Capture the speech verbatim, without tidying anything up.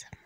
guys.